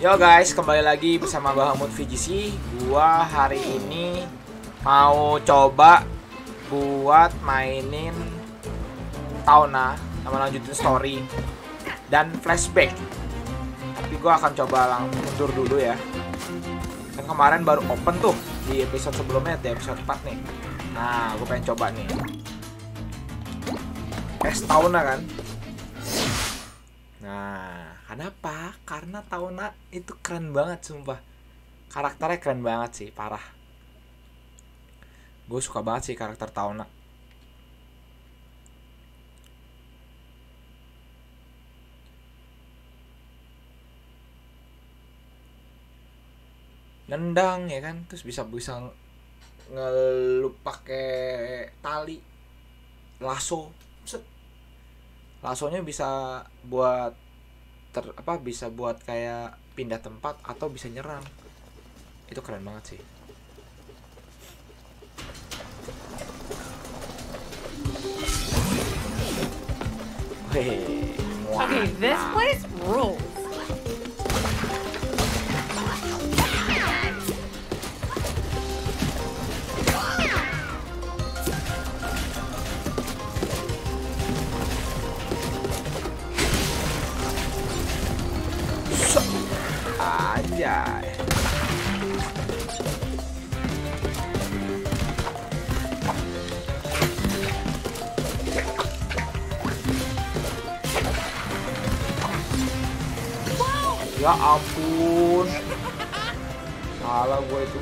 Yo guys, kembali lagi bersama Bahamuth VGC. Gua hari ini mau coba buat mainin Tawna sama lanjutin story dan flashback. Tapi gua akan coba langsung mundur dulu ya. Kan kemarin baru open tuh di episode sebelumnya, di episode 4 nih. Nah, gua pengen coba nih. Es Tawna kan. Nah, kenapa? Karena Tawna itu keren banget, sumpah. Karakternya keren banget sih, parah. Gue suka banget sih karakter Tawna. Nendang ya kan, terus bisa ngelup pakai tali, lasso. Lasonya bisa buat bisa buat kayak pindah tempat atau bisa nyerang. Itu keren banget sih. Okay, this place rules. Anjay. Ya ampun, salah gue itu.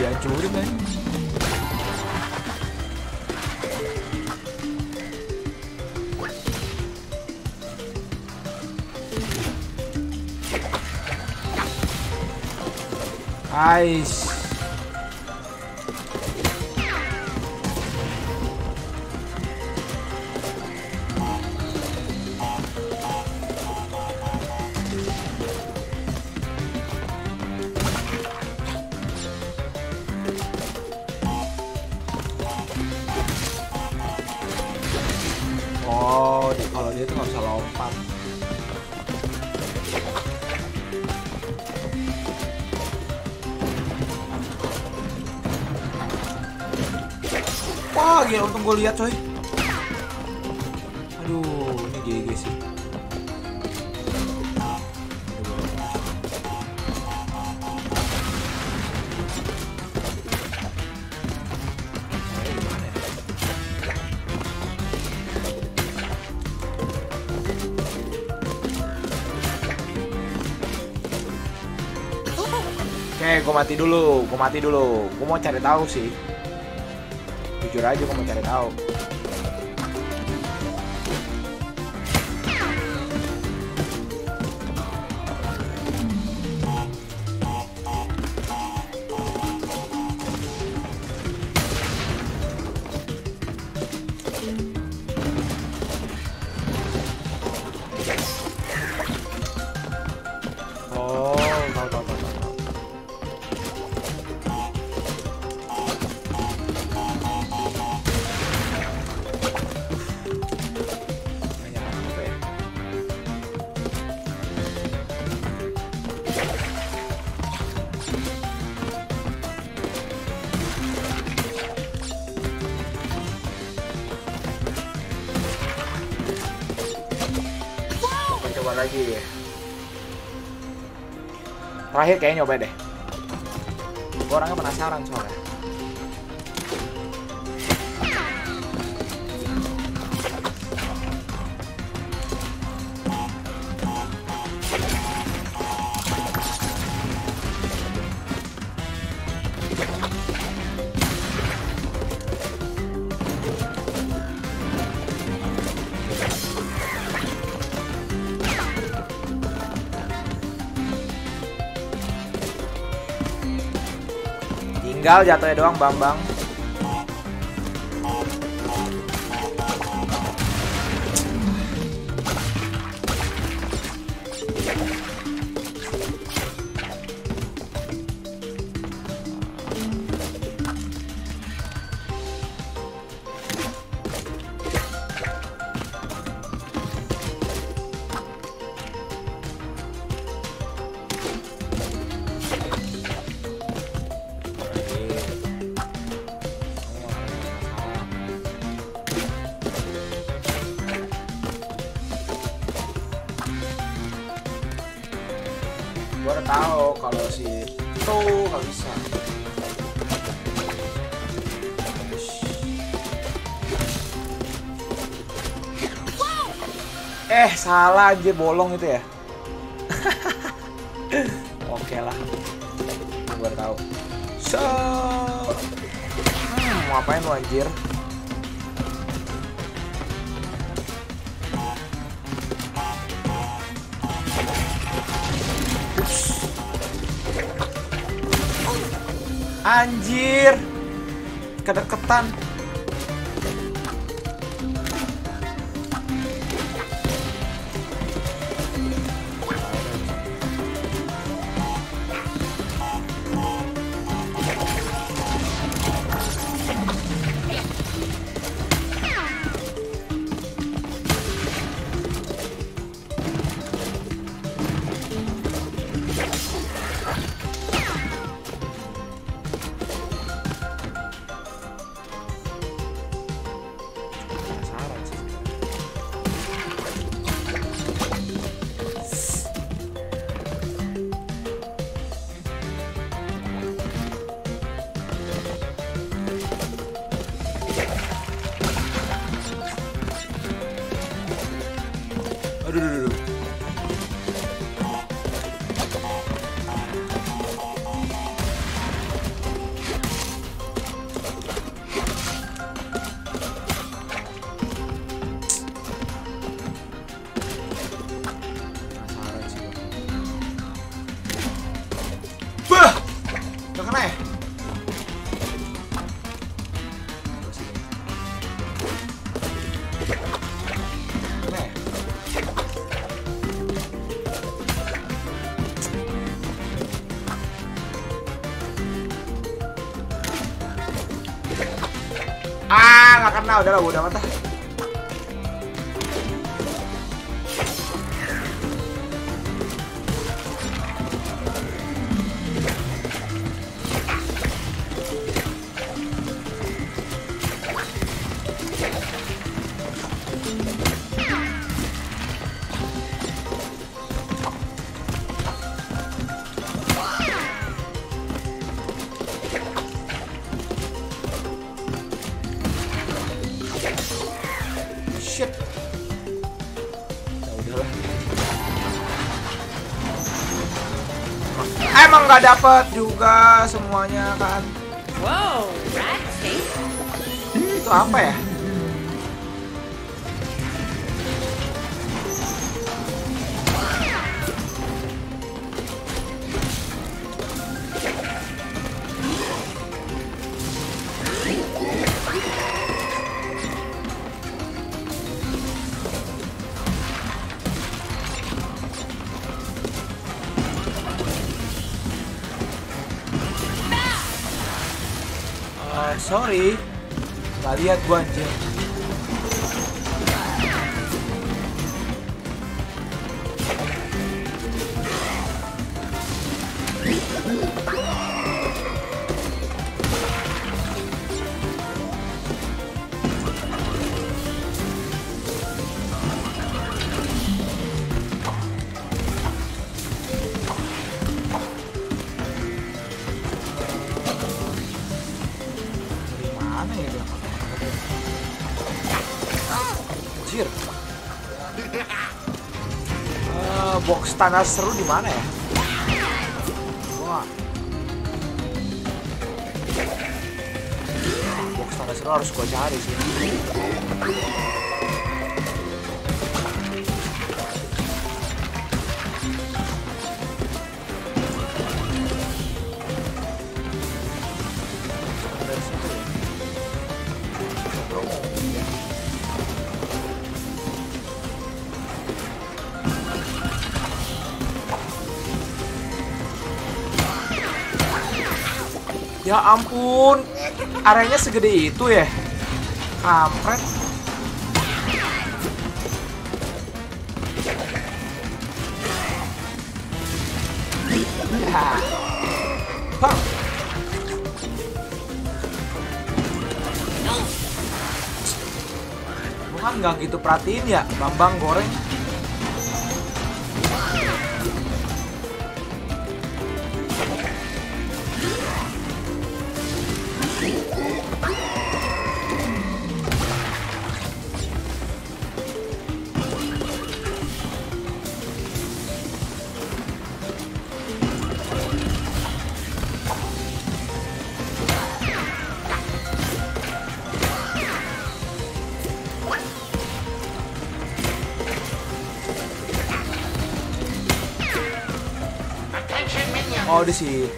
Dihancurin kan? Ais. Oh, kalau dia tuh nggak usah lompat. Wah, gila, untung gue lihat coy. Aduh, ini GG sih. Oke, gue mati dulu, gue mau cari tahu sih. Jujur aja, gue mau cari tahu. Lagi deh. Terakhir kayaknya nyoba deh. Gua orangnya penasaran soalnya. Tinggal jatuhnya doang, Bambang. Gua udah tahu kalau si itu nggak bisa. Salah aja, bolong itu ya. Oke lah, gua udah tahu. So, mau ngapain lu anjir? Anjir, kedeketan. Aduh. Bah! Gak kena ya? Nggak kena, udahlah, udah matah. Emang nggak dapat juga semuanya kan? Wow, itu apa ya? Sorry, nggak lihat gua anjir. Box tanah seru di mana ya? Wah. Box tanah seru harus gua cari sih. Ya ampun, areanya segede itu ya. Kampret. Nah. Bang. Bukan nggak gitu perhatiin ya, Bambang goreng. Oh di situ.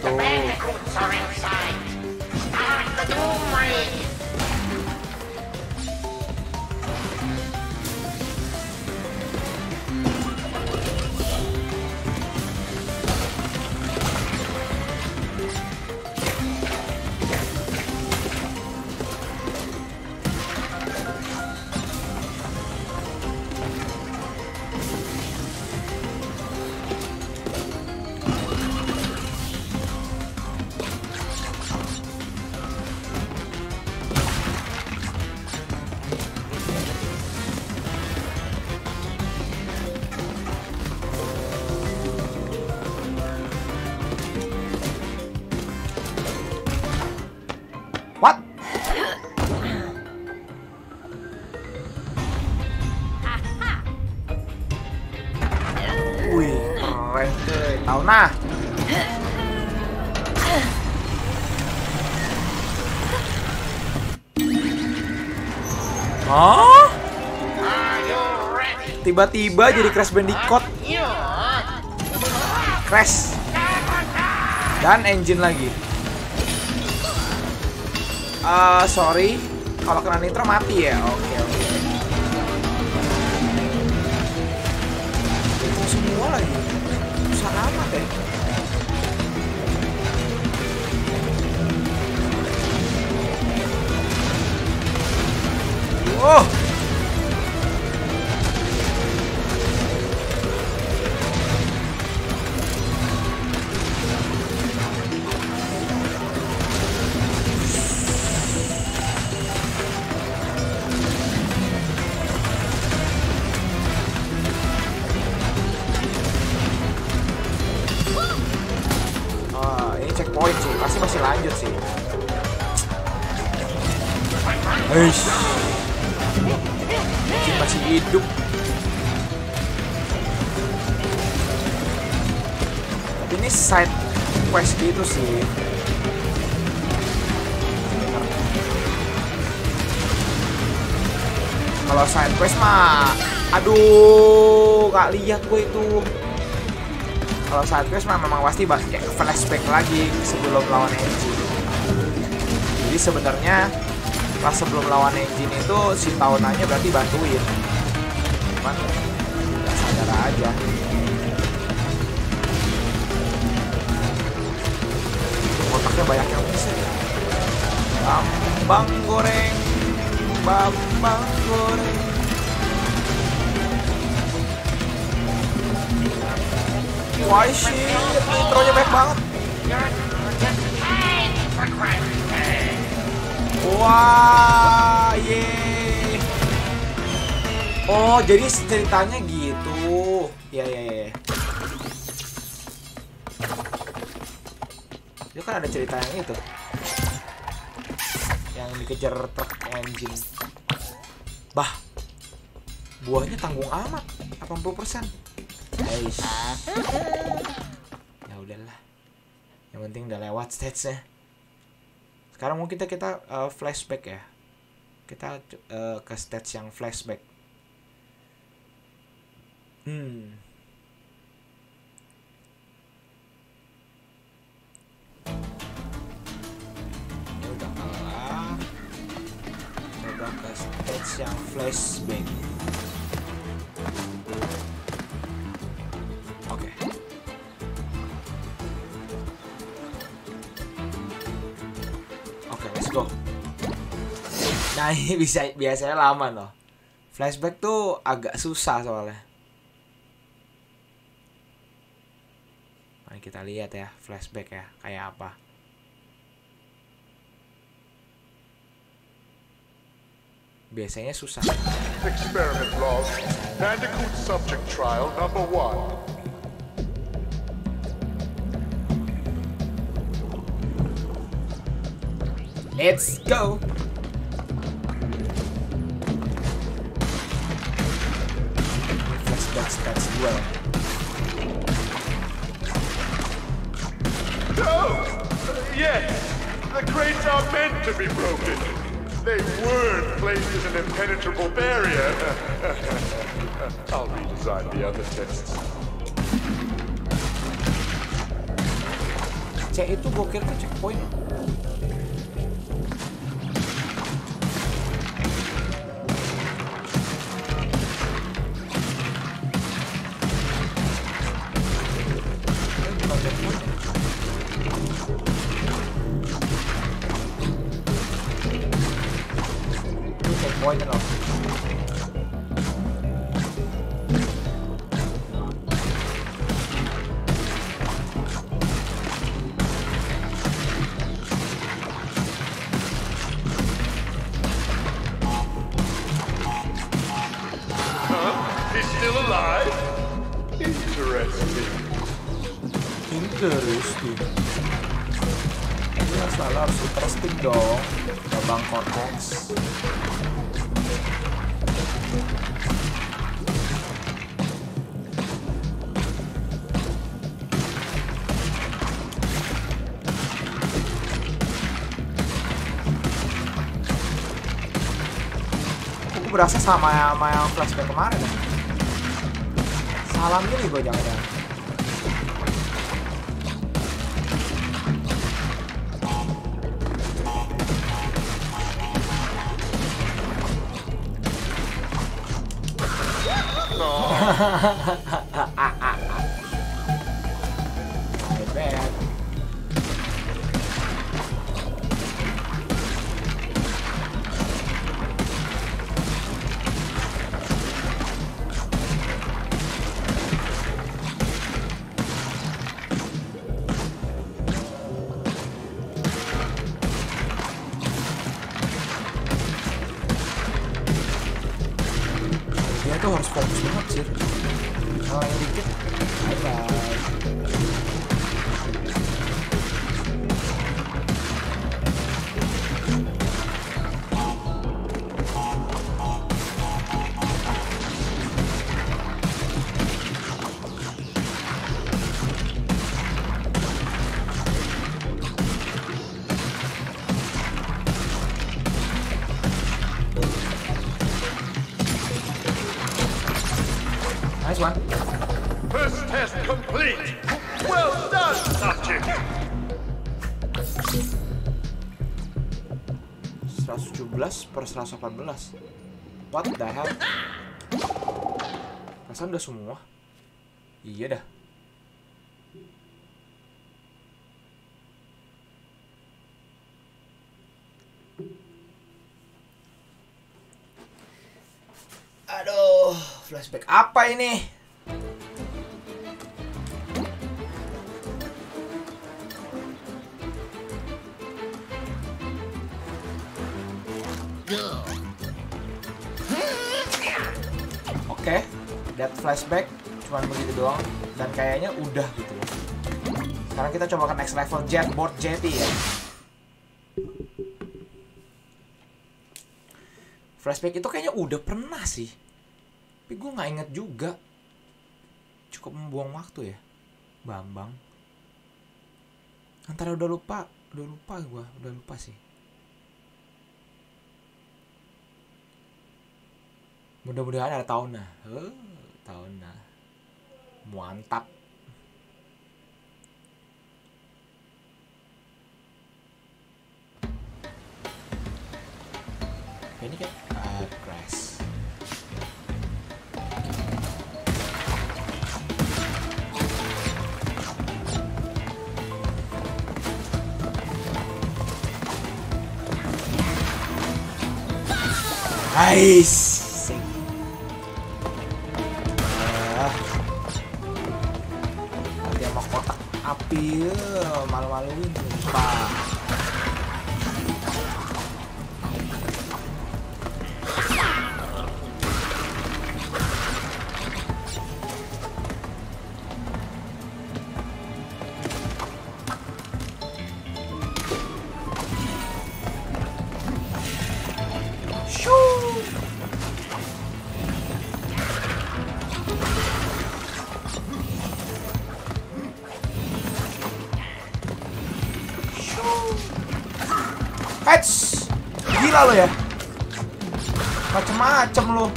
Tawna. Oh? Tiba-tiba jadi Crash Bandicoot. Crash. Dan engine lagi. Sorry, kalau kena nitro mati ya. Oke. Itu semua lagi. Amat deh. Oh. Checkpoint sih, pasti masih lanjut sih. Eish, masih hidup. Tapi ini side quest gitu sih. Kalau side quest mah, aduh, gak lihat gue itu. Kalau saat quest memang pasti pakai flashback lagi sebelum lawan engine. Jadi sebenarnya pas sebelum lawan engine itu si Tawnanya berarti bantuin. Cuman nggak sadar aja. Kotaknya banyak yang bisa. Bambang goreng, Bambang goreng. Why shit, intronya banyak banget. Wah, yeay. Oh, jadi ceritanya gitu. Ya. Dia kan ada cerita yang itu. Yang dikejar truk engine. Bah. Buahnya tanggung amat, 80%. Guys, ya udahlah. Yang penting udah lewat stage-nya. Sekarang mungkin kita flashback ya. Kita ke stage yang flashback. Ya udah kalah. Coba ke stage yang flashback. Nah ini bisa biasanya lama loh. Flashback tuh agak susah soalnya. Mari kita lihat ya flashback ya kayak apa. Biasanya susah. Experiment log. Bandicoot subject trial number 1. Let's go. That's well. Oh, yes. The crates are meant to be broken. They were placed as an impenetrable barrier. I'll redesign the other tests. Cek itu gokil tuh checkpoint. Berasa sama yang flashback kemarin ya? Salam gini gue jangan-jangan. Per 118. What the hell? Perasaan udah semua. Iya dah. Aduh, flashback apa ini? Oke, that flashback cuman begitu doang dan kayaknya udah gitu loh. Sekarang kita coba ke next level jetboard jetty ya. Flashback itu kayaknya udah pernah sih, tapi gue nggak inget juga. Cukup membuang waktu ya, Bambang. Antara udah lupa gue, udah lupa sih. Mudah-mudahan ada Tawna. Tawna. Mantap. Ini kan Crash. Nice. Dia mau kotak api, malu-maluin Pak. Ets, gila lo ya, macem-macem lo,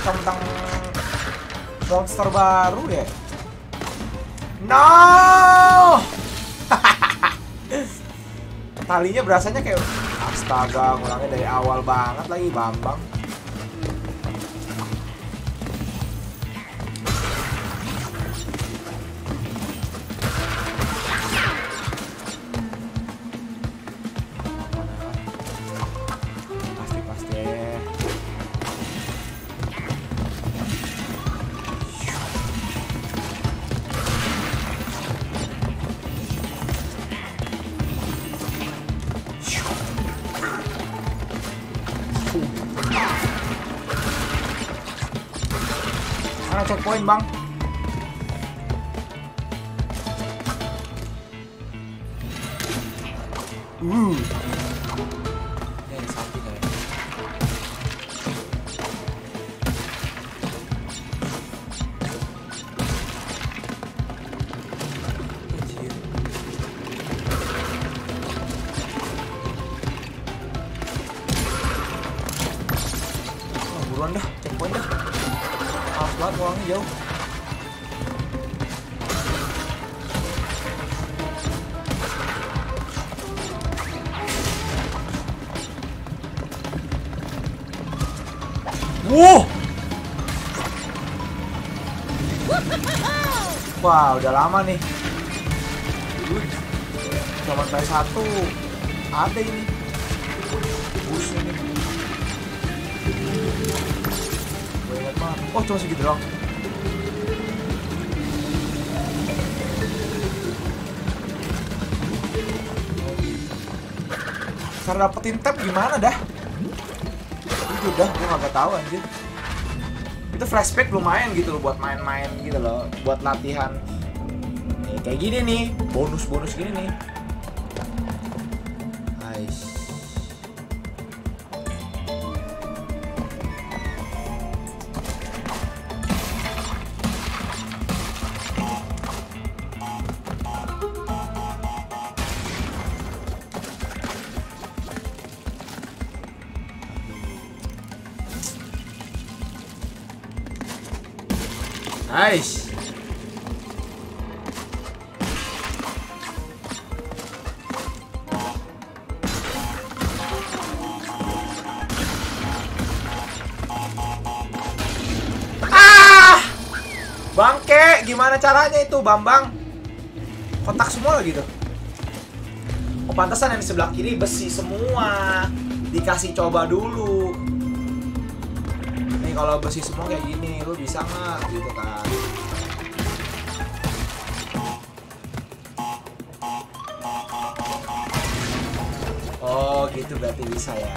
tentang monster baru ya. No, talinya berasanya kayak, astaga, ngulangnya dari awal banget lagi Bambang. Mana checkpoint Bang? Buruan dah, checkpoint dah. Maaf banget orangnya jauh. Wuh. Wah, udah lama nih. Zaman PS1 ada ini. Bus ini. Oh, cuma segitu doang. Cara dapetin tab gimana dah? Itu udah, gue gak tau anjir. Itu flashback lumayan gitu loh, buat main-main gitu loh, buat latihan. Nih, kayak gini nih, bonus-bonus gini nih. Nice. Nice. Ah! Bangke, gimana caranya itu, Bambang? Kotak semua gitu. Oh, pantesan yang di sebelah kiri besi semua. Dikasih coba dulu. Nih kalau besi semua kayak gini, lu bisa nggak gitu kan? Oh gitu berarti bisa ya.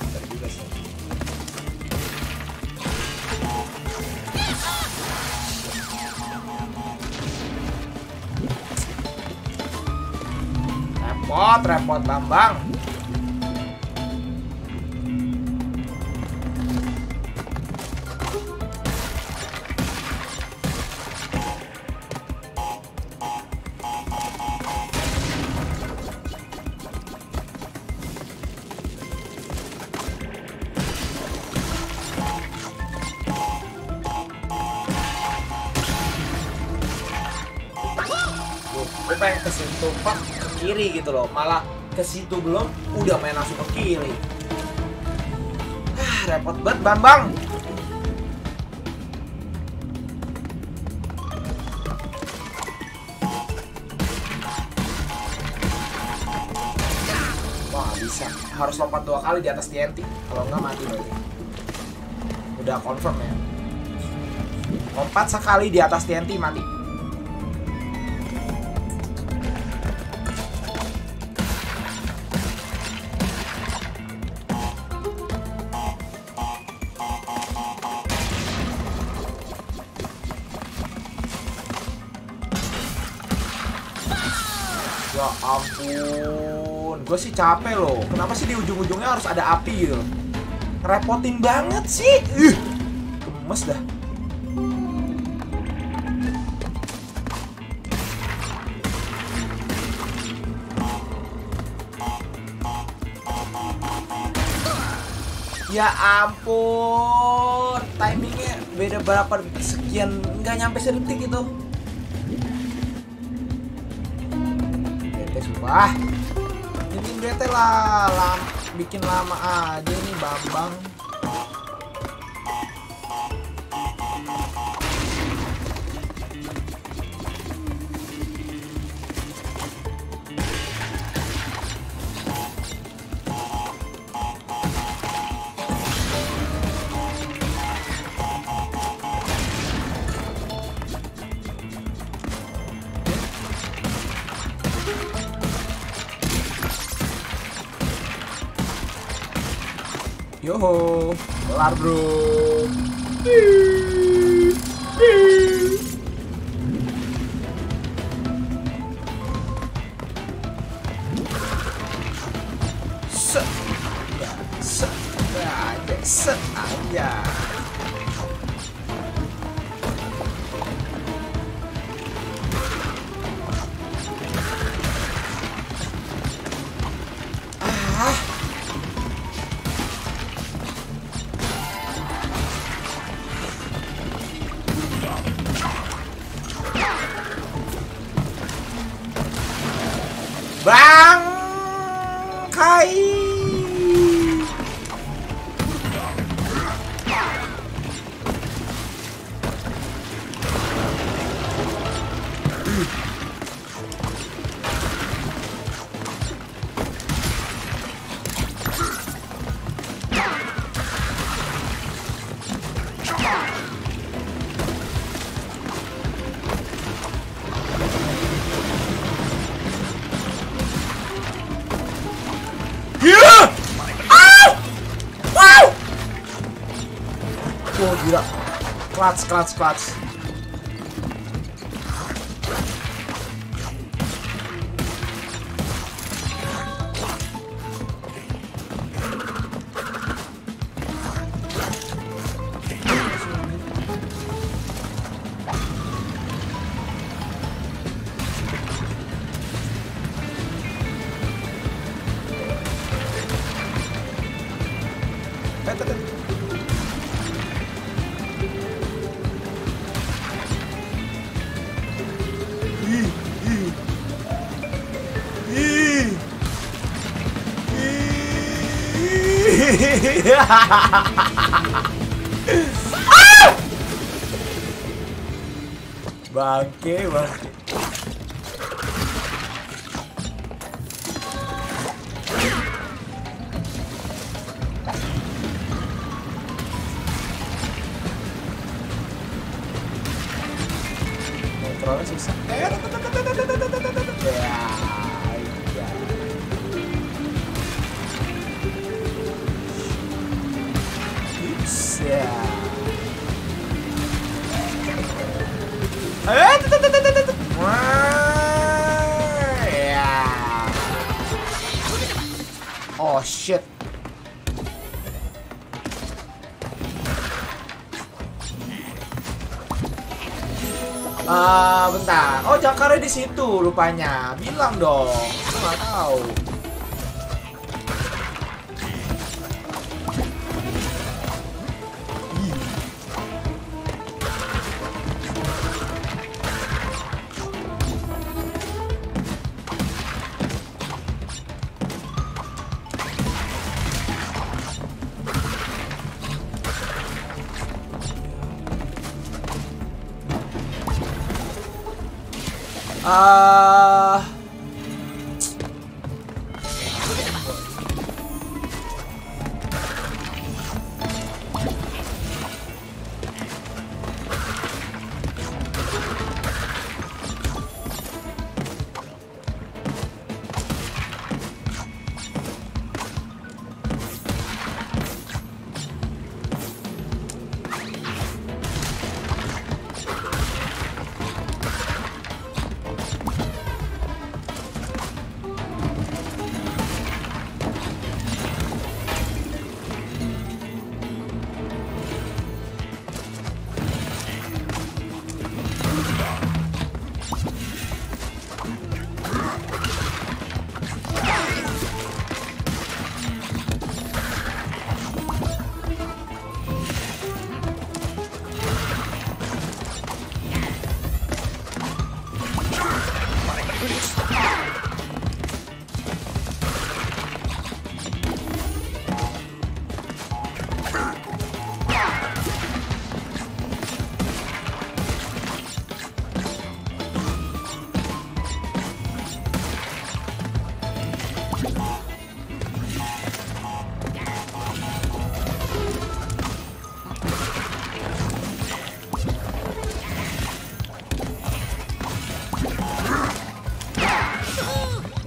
Bentar juga sih. Repot, repot Bambang. Gue pengen ke situ, pak, ke kiri gitu loh. Malah ke situ belum, udah main langsung ke kiri. Ah, repot banget Bambang. Wah, bisa. harus lompat 2 kali di atas TNT. Kalau nggak mati berarti. Udah confirm ya. Lompat sekali di atas TNT mati. Ya ampun, gue sih capek loh. Kenapa sih di ujung-ujungnya harus ada api gitu? Ngerepotin banget sih. Gemes dah. Ya ampun, timingnya beda berapa detik, sekian, nggak nyampe sedetik gitu. Wah, bikin bete lah, bikin lama aja nih Bambang. Yoho, kelar bro. Set aja. Clutch. Bangke. Kontrolnya susah. Oh shit. Bentar. Oh, Jakarta di situ rupanya. Bilang dong. Aku nggak tahu.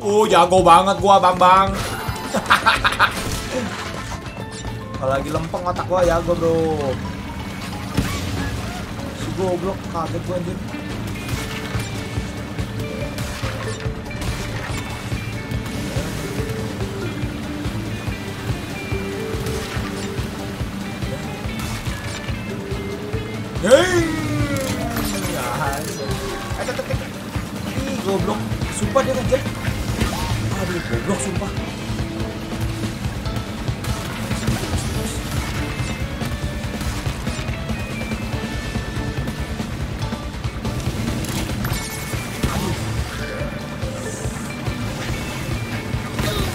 Jago banget gua, Bang. Kalau lagi lempeng otak gua, jago, bro. Si goblok, kaget gua anjir. Hei. Ih, goblok. Sumpah dia ngejar. Aduh, goblok sumpah.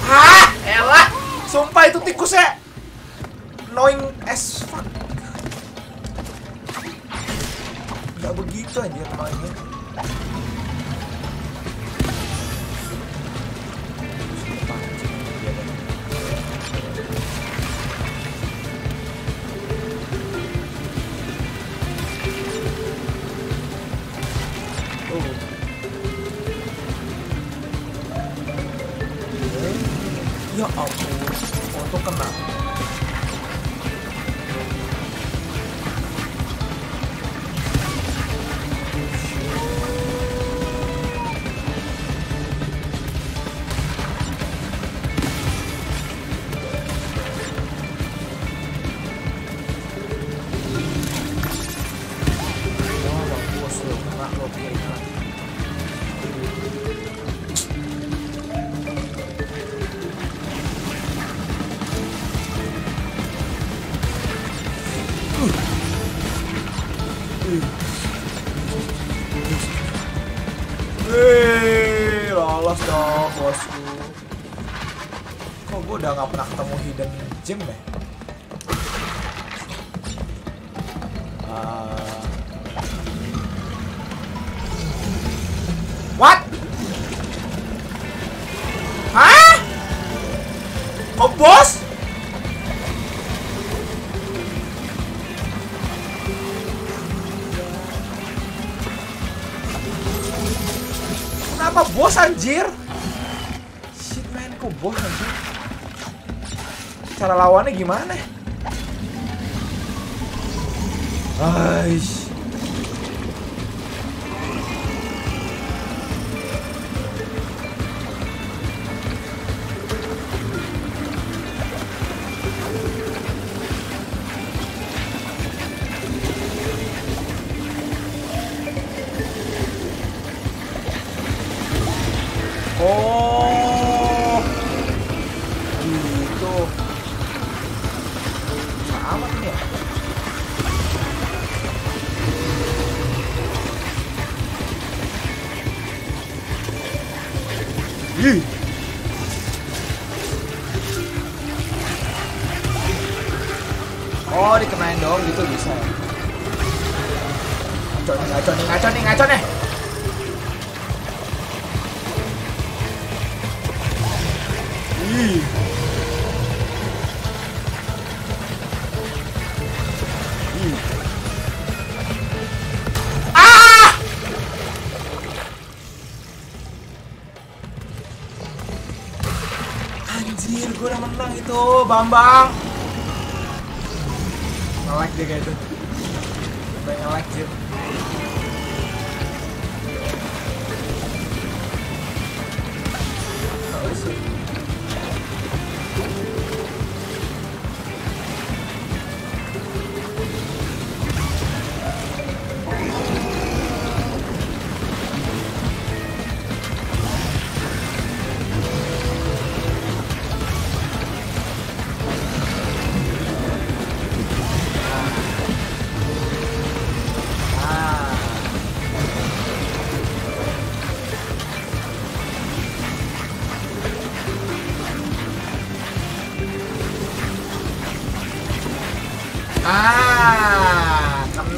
Ah, elah. Sumpah itu tikusnya annoying as fuck. Begitu aja mainnya. Ya ampun, untuk kena. Lolos dong, bosku. Kok gue udah gak pernah ketemu hidden gem ya? What? Hah? Oh, bos? Kenapa bos anjir? Shit man, kok bos anjir? Cara lawannya gimana? Aish. Oh, gitu. Sama nih. Ih. Oh, dikenain dong gitu bisa. Ngaco nih. Anjir, gue udah menang itu, Bambang. Nge-lag deh kayak itu. Sampai nge-lag, Jir.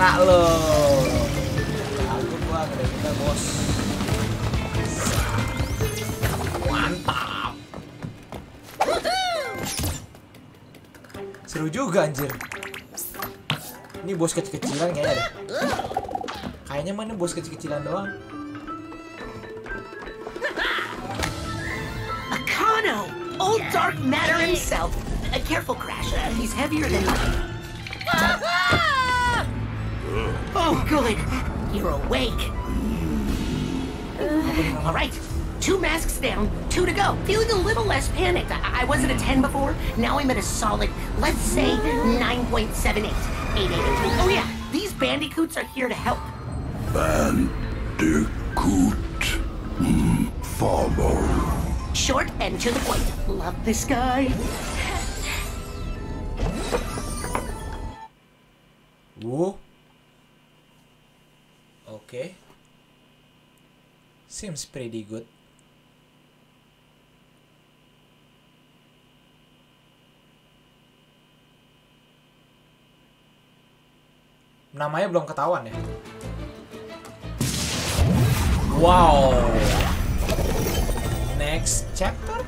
Kena lo. Aku gua ada kita, bos. Mantap. Seru juga anjir. Ini bos kecil-kecilan kayaknya deh. Kayaknya mana bos kecil-kecilan doang. Mono! Old Dark Matter himself! Careful, Crash. He's heavier than mine. Oh, good. You're awake. All right. 2 masks down, 2 to go. Feeling a little less panicked. I was at a 10 before. Now I'm at a solid, let's say, 9.78. 888. Oh, yeah. These bandicoots are here to help. Bandicoot. Follow. Short and to the point. Love this guy. Whoa. Okay. Seems pretty good. Namanya belum ketahuan ya. Wow. Next chapter.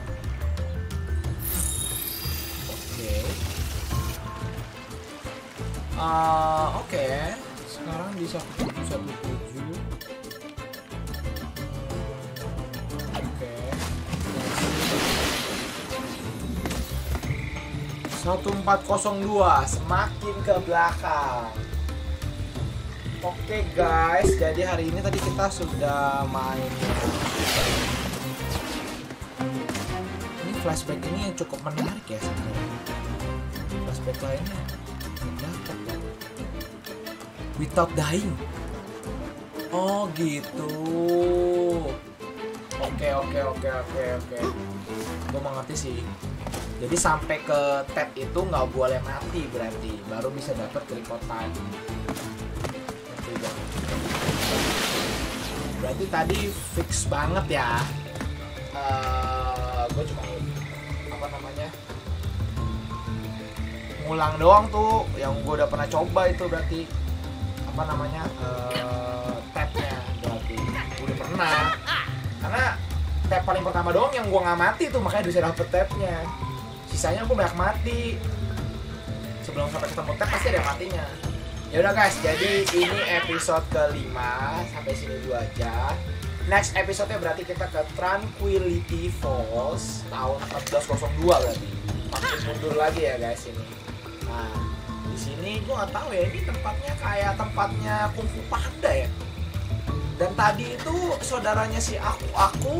Okay. Okay. Sekarang bisa 177. Oke. 1402 semakin ke belakang. Oke guys, jadi hari ini tadi kita sudah main. Flashback ini yang cukup menarik ya sebenarnya. Flashback lainnya dapat without dying. Oh gitu. Oke. Gue mengerti sih. Jadi sampai ke tab itu nggak boleh mati berarti. Baru bisa dapat kerikotan. Berarti tadi fix banget ya. Gue cuma ngulang doang tuh yang gue udah pernah coba itu berarti tabnya berarti gue udah pernah karena tab paling pertama doang yang gue nggak mati tuh makanya bisa dapet tabnya, sisanya gue banyak mati. Sebelum sampai ketemu tab pasti ada yang matinya. Ya udah guys, jadi ini episode ke-5 sampai sini dulu aja. Next episode-nya berarti kita ke Tranquility Falls tahun 1402 berarti. Makin mundur lagi ya guys ini. Nah, di sini gua nggak tahu ya, ini tempatnya kayak tempatnya Kung Fu Panda ya. Dan tadi itu saudaranya si aku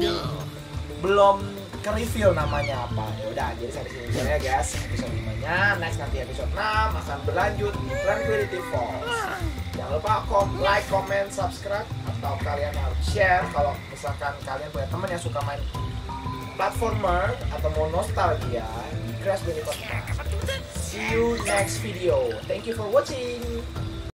belum ke-reveal namanya apa. Ya udah, jadi sampai sini dulu ya guys. Episode 5-nya next nanti episode 6 akan berlanjut di Tranquility Falls. Jangan lupa like, comment, subscribe, atau kalian harus share kalau misalkan kalian punya teman yang suka main platformer atau mau nostalgia di Crash Bandicoot 4. See you next video. Thank you for watching.